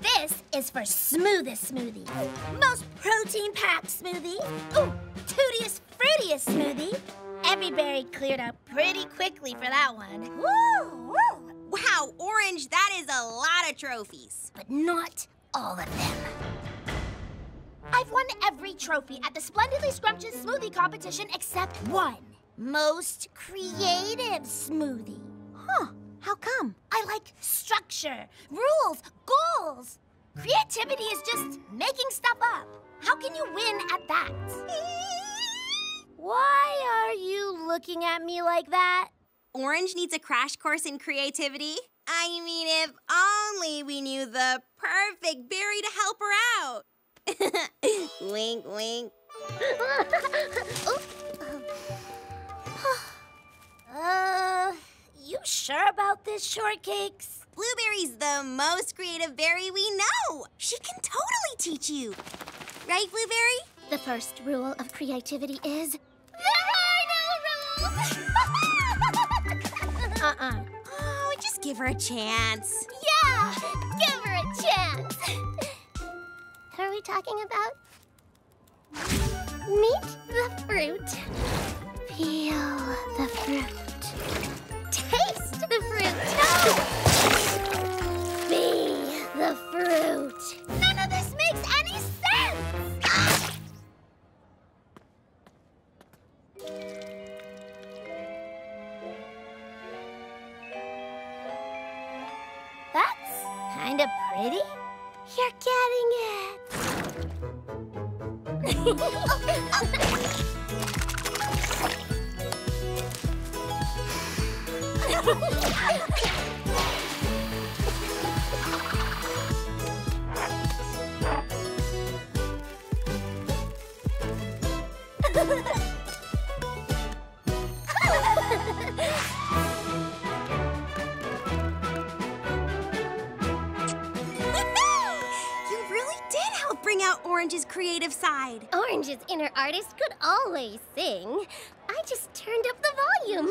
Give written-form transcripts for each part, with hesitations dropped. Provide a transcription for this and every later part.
This is for smoothest smoothie, most protein-packed smoothie, ooh, tootiest, fruitiest smoothie. Every berry cleared up pretty quickly for that one. Woo! Woo! Wow, Orange, that is a lot of trophies. But not all of them. I've won every trophy at the Splendidly Scrumptious Smoothie Competition except one. Most creative smoothie. Huh, how come? I like structure, rules, goals. Creativity is just making stuff up. How can you win at that? Why are you looking at me like that? Orange needs a crash course in creativity. I mean, if only we knew the perfect berry to help her out. Wink, wink. You sure about this, Shortcakes? Blueberry's the most creative berry we know. She can totally teach you. Right, Blueberry? The first rule of creativity is... Uh-uh. Oh, just give her a chance. Yeah, give her a chance. What are we talking about? Meet the fruit. Feel the fruit. Taste the fruit. No! Be the fruit. None of this makes any sense! Ah! That's kind of pretty. You're getting it. Bring out Orange's creative side. Orange's inner artist could always sing. I just turned up the volume.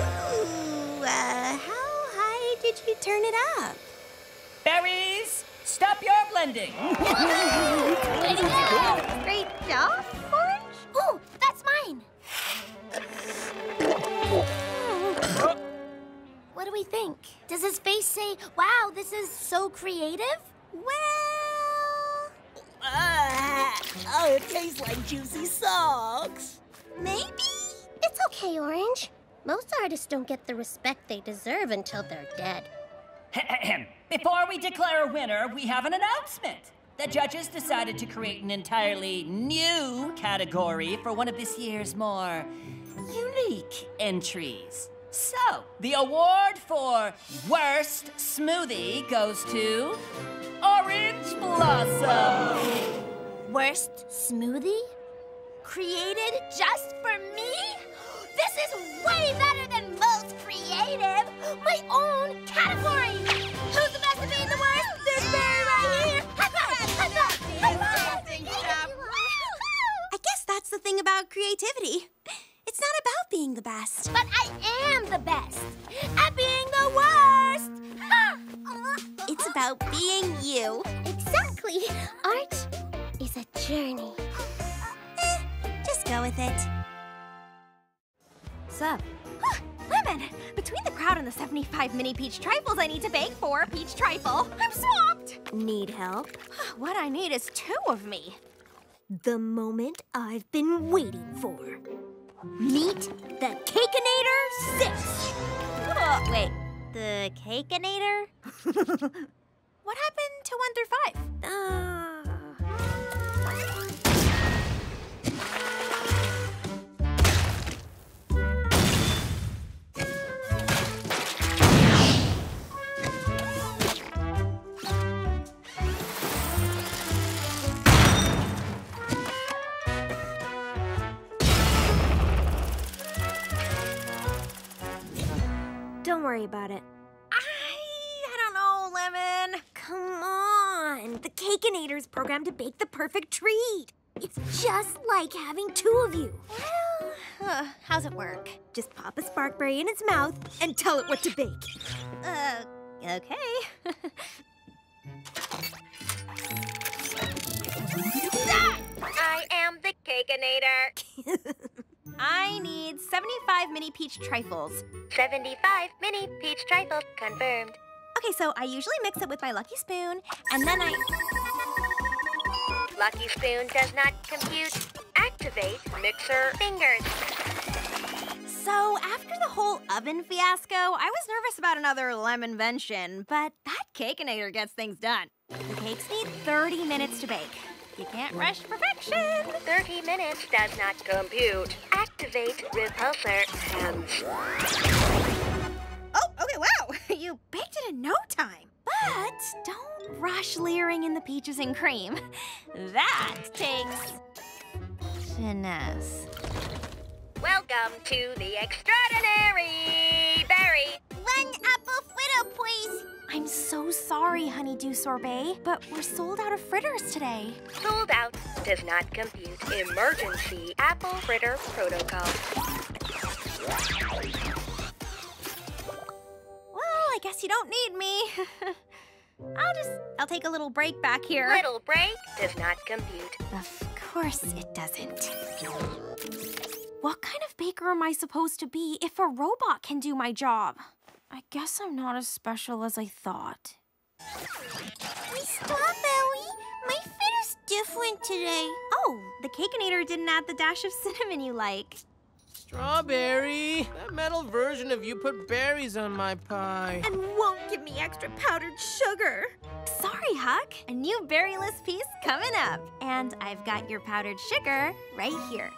Ooh, how high did you turn it up? Berries, stop your blending. Way to go! Great job, Orange. Ooh, that's mine. What do we think? Does his face say, wow, this is so creative? Well... oh, it tastes like juicy socks. Maybe? It's okay, Orange. Most artists don't get the respect they deserve until they're dead. Before we declare a winner, we have an announcement. The judges decided to create an entirely new category for one of this year's more unique entries. So, the award for worst smoothie goes to Orange Blossom. Worst smoothie? Created just for me? This is way better than most creative. My own category. Who's the best at being the worst? This berry right here. High five. I guess that's the thing about creativity. It's not about being the best. But I am the best at being the worst. Ha! It's about being you. Exactly. Art is a journey. Just go with it. Sup? Lemon, between the crowd and the 75 mini peach trifles I need to bake for a peach trifle, I'm swamped. Need help? What I need is two of me. The moment I've been waiting for. Meet the Cake-inator Six. Oh, wait, the Cake-inator? What happened to 1 through 5? Worry about it. I don't know, Lemon. Come on. The Cake-inator's programmed to bake the perfect treat. It's just like having two of you. Well, How's it work? Just pop a Sparkberry in its mouth and tell it what to bake. Okay. I am the Cake-inator. I need 75 mini peach trifles. 75 mini peach trifles, confirmed. Okay, so I usually mix it with my lucky spoon, and then Lucky spoon does not compute. Activate mixer fingers. So after the whole oven fiasco, I was nervous about another lemonvention, but that Cake-inator gets things done. The cakes need 30 minutes to bake. You can't rush perfection. 30 minutes does not compute. Activate repulsor hands. Oh, okay, wow. You baked it in no time. But don't rush layering in the peaches and cream. That takes finesse. Welcome to the Extraordinary Berry. One apple fritto, please. I'm so sorry, Honeydew Sorbet, but we're sold out of fritters today. Sold out does not compute. Emergency apple fritter protocol. Well, I guess you don't need me. I'll take a little break back here. Little break does not compute. Of course it doesn't. What kind of baker am I supposed to be if a robot can do my job? I guess I'm not as special as I thought. Miss Strawberry, my fritter's different today. Oh, the Cake-inator didn't add the dash of cinnamon you like. Strawberry, that metal version of you put berries on my pie. And won't give me extra powdered sugar. Sorry, Huck. A new berryless piece coming up. And I've got your powdered sugar right here.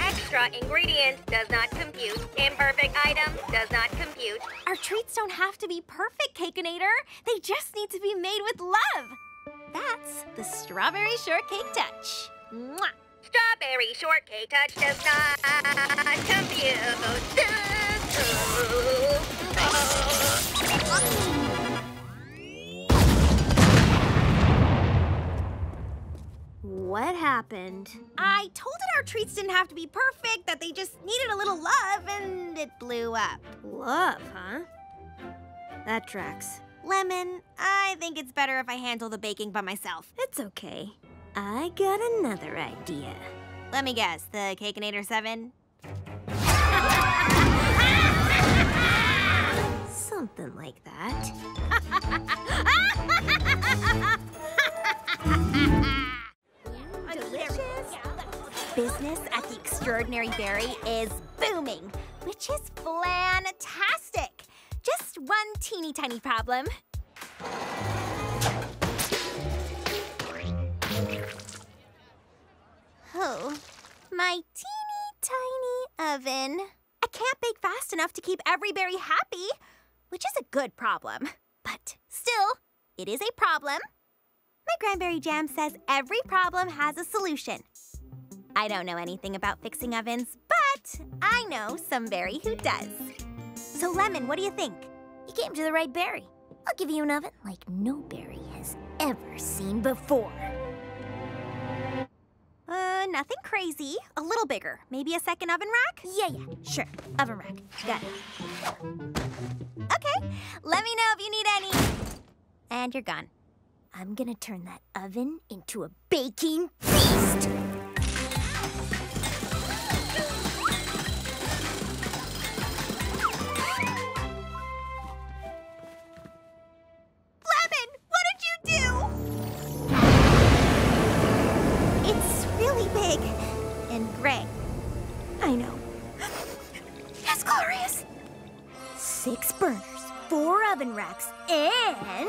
Extra ingredient does not compute. Imperfect item does not compute. Our treats don't have to be perfect, Cake-inator. They just need to be made with love. That's the Strawberry Shortcake Touch. Mwah. Strawberry Shortcake Touch does not compute. What happened? I told it our treats didn't have to be perfect, that they just needed a little love, and it blew up. Love, huh? That tracks. Lemon, I think it's better if I handle the baking by myself. It's okay. I got another idea. Let me guess, the Cake-inator 7? Something like that. Business at the Extraordinary Berry is booming, which is flan-tastic. Just one teeny tiny problem. Oh, my teeny tiny oven. I can't bake fast enough to keep every berry happy, which is a good problem. But still, it is a problem. My cranberry jam says every problem has a solution. I don't know anything about fixing ovens, but I know some berry who does. So, Lemon, what do you think? You came to the right berry. I'll give you an oven like no berry has ever seen before. Nothing crazy. A little bigger. Maybe a second oven rack? Yeah, sure. Oven rack. Got it. Okay, let me know if you need any. And you're gone. I'm gonna turn that oven into a baking feast! Gray. I know. That's glorious. 6 burners, 4 oven racks, and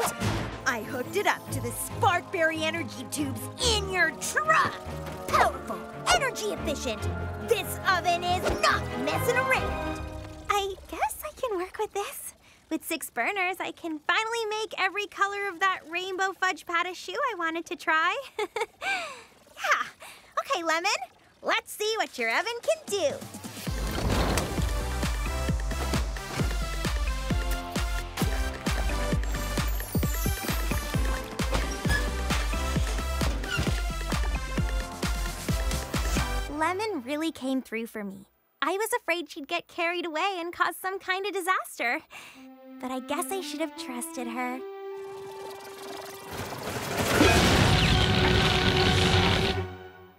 I hooked it up to the Sparkberry energy tubes in your truck. Powerful, energy efficient. This oven is not messing around. I guess I can work with this. With 6 burners, I can finally make every color of that rainbow fudge pâte-choux I wanted to try. Yeah. Okay, Lemon. Let's see what your oven can do. Lemon really came through for me. I was afraid she'd get carried away and cause some kind of disaster. But I guess I should have trusted her.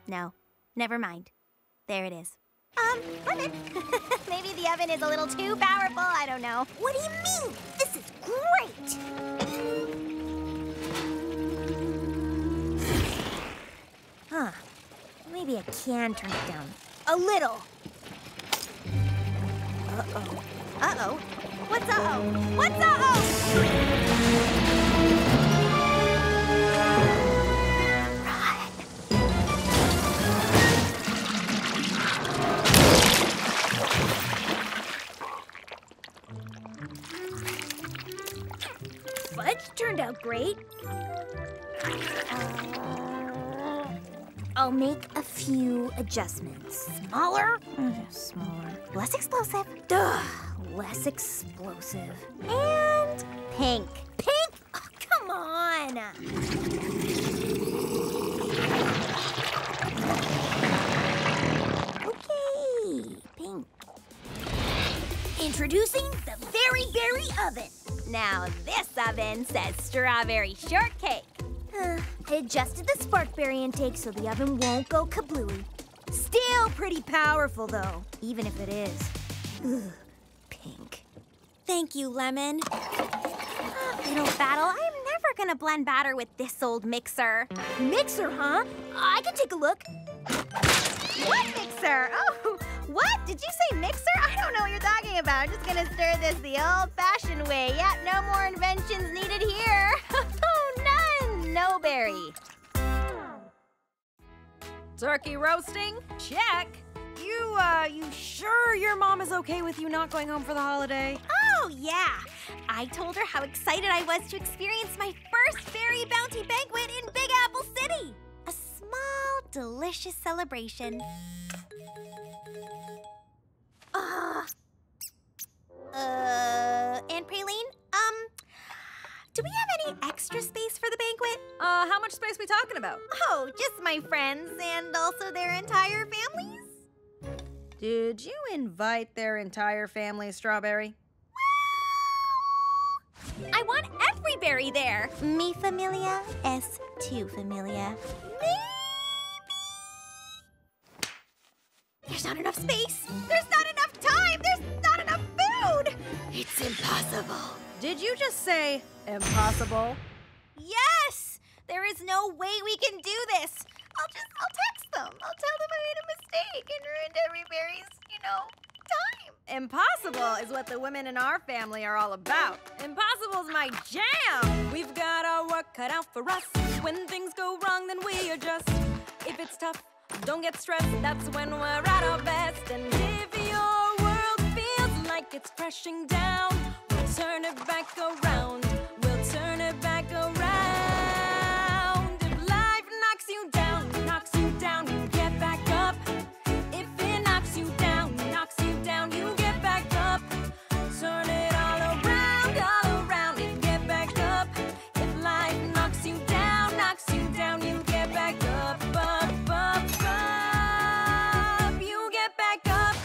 No, never mind. There it is. Lemon. Maybe the oven is a little too powerful, I don't know. What do you mean? This is great! Huh. Maybe I can turn it down. A little. Uh-oh. Uh-oh? What's uh-oh? What's uh-oh? Run! Fudge turned out great. I'll make a few adjustments. Smaller? Smaller. Less explosive. Duh. Less explosive. And pink. Pink? Oh, come on. Okay, pink. Introducing the Berry Berry Oven. Now this oven says Strawberry Shortcake. I adjusted the Sparkberry intake so the oven won't go kablooey. Still pretty powerful, though, even if it is. Ugh, pink. Thank you, Lemon. Little battle, I'm never gonna blend batter with this old mixer. Mixer, huh? I can take a look. What mixer? Oh, what? Did you say mixer? I don't know what you're talking about. I'm just gonna stir this the old-fashioned way. Yeah, no more inventions needed here. No berry. Turkey roasting? Check. You sure your mom is okay with you not going home for the holiday? Oh, yeah. I told her how excited I was to experience my first berry bounty banquet in Big Apple City. A small, delicious celebration. Aunt Praline? Do we have any extra space for the banquet? How much space are we talking about? Oh, just my friends and also their entire families. Did you invite their entire family, Strawberry? Well, I want every berry there. Mi familia es tu familia. Maybe. There's not enough space. There's not enough time. There's not enough food. It's impossible. Did you just say impossible? Yes! There is no way we can do this. I'll text them. I'll tell them I made a mistake and ruined every berry's, time. Impossible is what the women in our family are all about. Impossible is my jam. We've got our work cut out for us. When things go wrong, then we adjust. If it's tough, don't get stressed. That's when we're at our best. And if your world feels like it's crashing down, turn it back around, we'll turn it back around. If life knocks you down, you get back up. If it knocks you down, you get back up. Turn it all around, and get back up. If life knocks you down, you get back up, you get back up.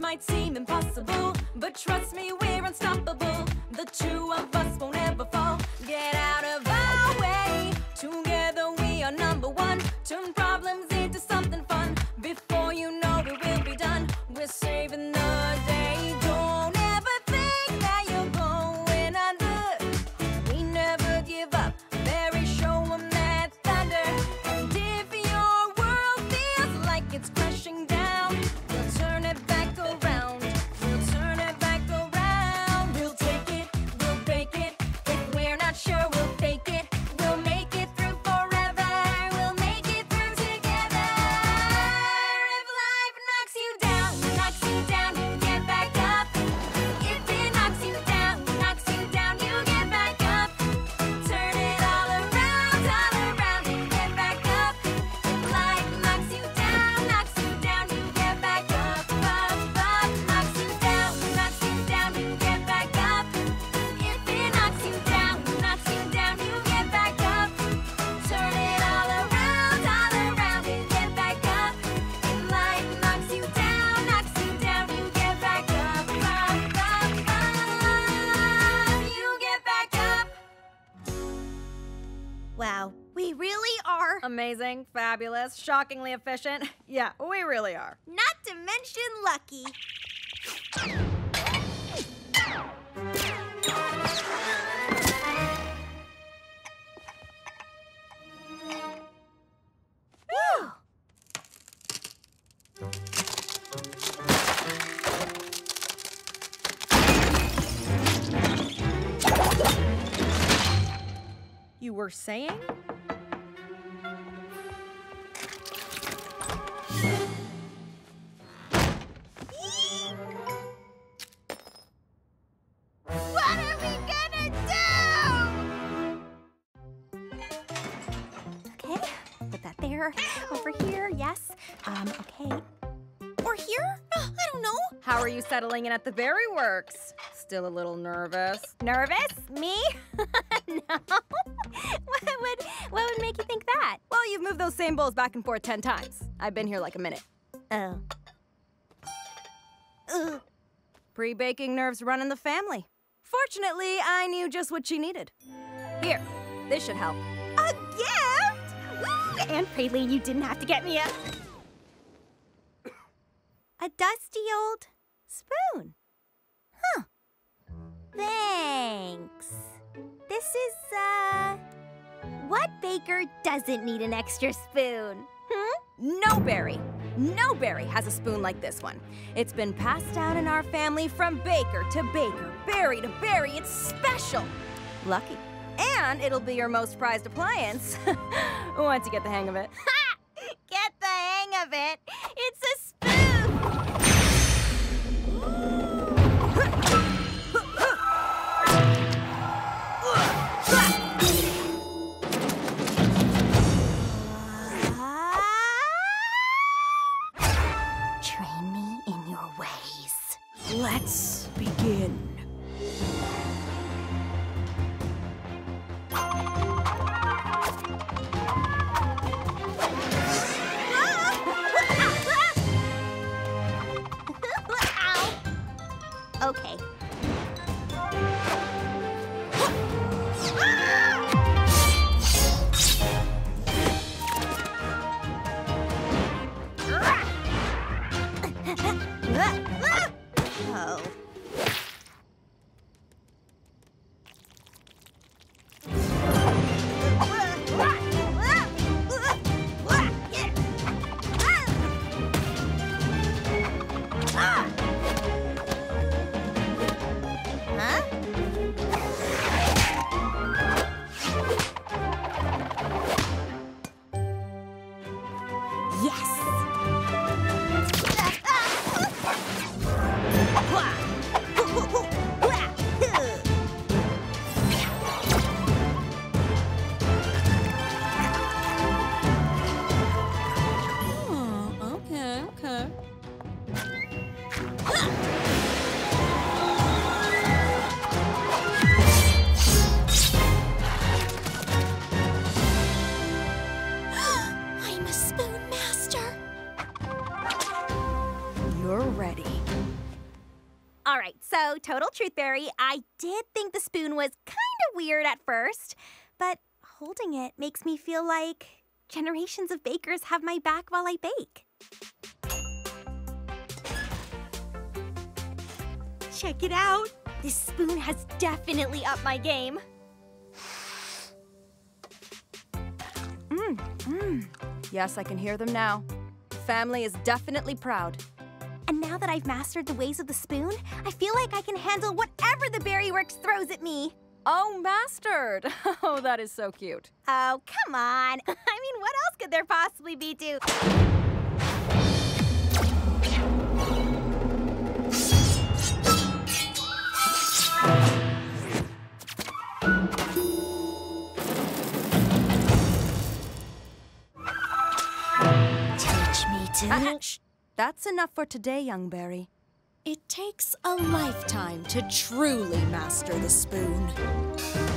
Might seem impossible, but trust me, we're unstoppable. The two of us won't ever fall. Get out of our way. Together we are number one. Turn problems into something fun. Before you know it, we'll be done. We're saving the day. Don't ever think that you're going under. We never give up. Berry, show 'em that thunder. And if your world feels like it's crashing down, we'll turn it back around. We'll turn it back around. We'll take it. We'll break it. Wow, we really are. Amazing, fabulous, shockingly efficient. Yeah, we really are. Not to mention lucky. You were saying? Over here, yes. Okay. Or here? I don't know. How are you settling in at the Berry Works? Still a little nervous. Nervous? Me? No. What would make you think that? Well, you've moved those same bowls back and forth 10 times. I've been here like a minute. Oh. Pre-baking nerves run in the family. Fortunately, I knew just what she needed. Here, this should help. A gift? And Praline, you didn't have to get me a dusty old spoon. Huh. Thanks. This is, what baker doesn't need an extra spoon? Hmm? No berry. No berry has a spoon like this one. It's been passed down in our family from baker to baker, berry to berry. It's special. Lucky. And it'll be your most prized appliance once you get the hang of it. Ha! Get the hang of it? It's a spoon! Train me in your ways. Let's begin. Okay. Oh. Total truth, Berry, I did think the spoon was kind of weird at first, but holding it makes me feel like generations of bakers have my back while I bake. Check it out. This spoon has definitely upped my game. Yes, I can hear them now. The family is definitely proud. And now that I've mastered the ways of the spoon, I feel like I can handle whatever the Berry Works throws at me. Oh, mastered. Oh, that is so cute. Oh, come on. I mean, what else could there possibly be to... Teach me to... That's enough for today, young Berry. It takes a lifetime to truly master the spoon.